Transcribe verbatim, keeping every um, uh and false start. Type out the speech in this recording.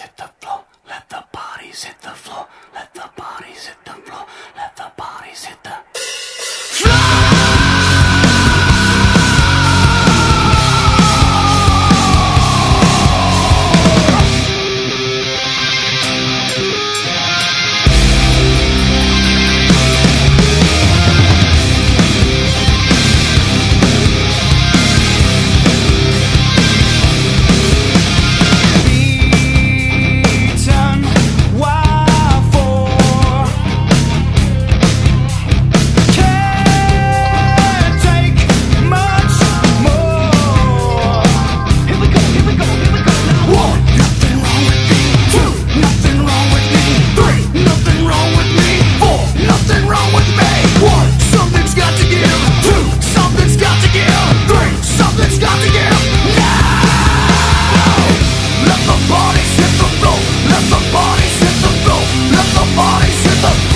bodies hit the floor, let the bodies hit the floor, let the bodies hit the floor, let the bodies hit the let the bodies hit the floor, let the bodies hit the floor.